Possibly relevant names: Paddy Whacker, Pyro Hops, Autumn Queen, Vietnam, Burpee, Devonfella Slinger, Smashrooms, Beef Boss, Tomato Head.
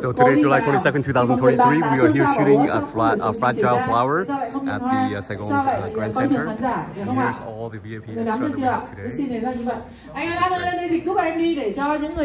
So today, July 22nd, 2023, we are here shooting a Fragile Flower at the Saigon Grand Center. Here's all the VIP extra that we have today.